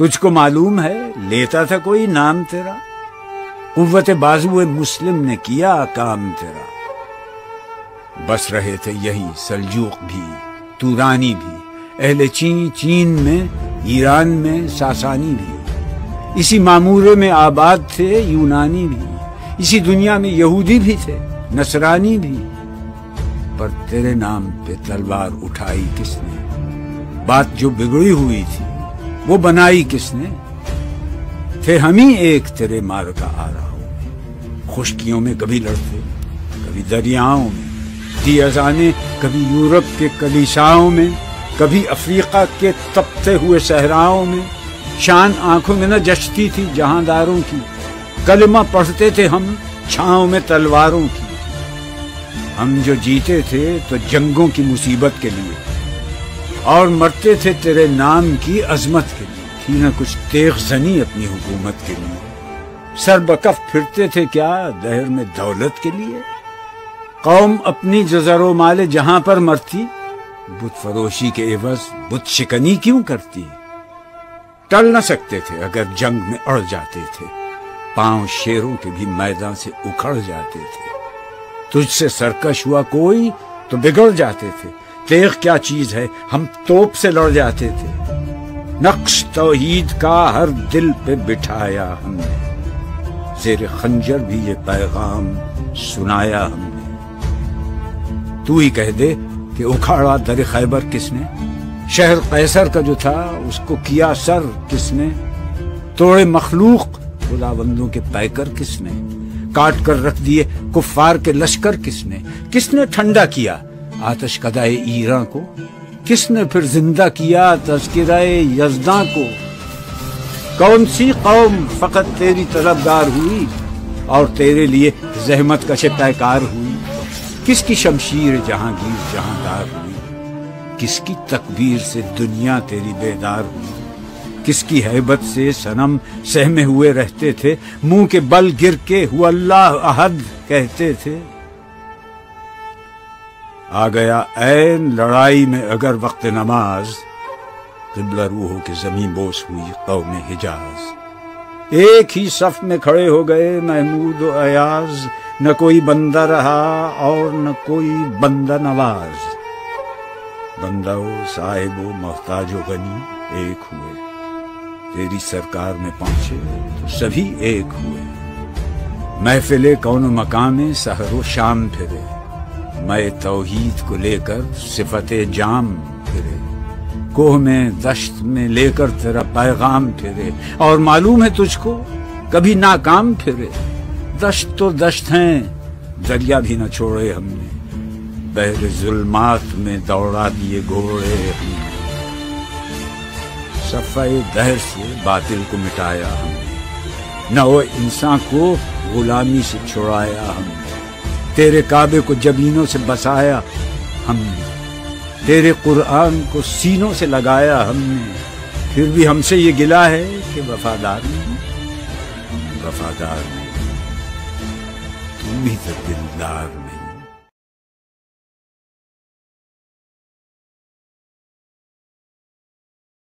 तुझको मालूम है लेता था कोई नाम तेरा, उव्वते बाजुए मुस्लिम ने किया काम तेरा। बस रहे थे यही सल्जूक भी, तूरानी भी, अहले चीन में, ईरान में, सासानी भी, इसी मामूरे में आबाद थे यूनानी भी, इसी दुनिया में यहूदी भी थे, नसरानी भी। पर तेरे नाम पे तलवार उठाई किसने, बात जो बिगड़ी हुई थी वो बनाई किसने। थे हम ही एक तेरे मार का आ रहा हो, खुश्कियों में कभी लड़ते, कभी दरियाओं में, दियाजाने कभी यूरोप के कलीसाओं में, कभी अफ्रीका के तपते हुए सहराओं में। शान आंखों में न जचती थी जहांदारों की, कलमा पढ़ते थे हम छांव में तलवारों की। हम जो जीते थे तो जंगों की मुसीबत के लिए, और मरते थे तेरे नाम की अजमत के लिए। थी न कुछ तेग जनी अपनी हुकूमत के लिए, सरबकफ फिरते थे क्या दहर में दौलत के लिए। कौम अपनी जजरो माले जहां पर मरती, बुत फरोशी के एवज बुत शिकनी क्यों करती। टल न सकते थे अगर जंग में अड़ जाते थे, पांव शेरों के भी मैदान से उखड़ जाते थे। तुझसे सरकश हुआ कोई तो बिगड़ जाते थे, तेग क्या चीज है हम तोप से लड़ जाते थे। नक्श तौहीद का हर दिल पे बिठाया हमने, जेर खंजर भी ये पैगाम सुनाया हमने। तू ही कह दे कि उखाड़ा दर खैबर किसने, शहर कैसर का जो था उसको किया सर किसने, तोड़े मखलूक खुदाबंदों के पैकर किसने, काट कर रख दिए कुफार के लश्कर किसने। किसने ठंडा किया आतशकदाए ईरां को, किसने फिर जिंदा किया तज़किराए यज़दां को। कौन सी कौम फकत तेरी तलबगार हुई और तेरे लिए जहमत कशे पैकार हुई। किसकी शमशीर जहांगीर जहांदार हुई, किसकी तकबीर से दुनिया तेरी बेदार हुई। किसकी हैबत से सनम सहमे हुए रहते थे, मुंह के बल गिर के हुआ अल्लाह अहद कहते थे। आ गया ऐन लड़ाई में अगर वक्त नमाज, क़िबला रू हो के जमीन बोस हुई कौम हिजाज। एक ही सफ में खड़े हो गए महमूद व अयाज, न कोई बंदा रहा और न कोई बंदा नवाज। बंदा हो साहिब हो मोहताज हो गनी एक हुए, तेरी सरकार में पहुंचे तो सभी एक हुए। महफिले कौन मकामे सहरो शाम फिरे, मैं तौहीद को लेकर सिफते जाम फिरे। कोह में दश्त में लेकर तेरा पैगाम फिरे, और मालूम है तुझको कभी नाकाम फिरे। दश्त तो दश्त हैं, दरिया भी न छोड़े हमने, बहरे जुल्मात में दौड़ा दिए घोड़े हमने। सफाई दहर से बातिल को मिटाया हमने, नौ इंसान को गुलामी से छुड़ाया हमने। तेरे काबे को जबीनों से बसाया हमने, तेरे कुरान को सीनों से लगाया हमने। फिर भी हमसे ये गिला है कि वफादार नहीं, वफादार नहीं, तू ही तो दिलदार।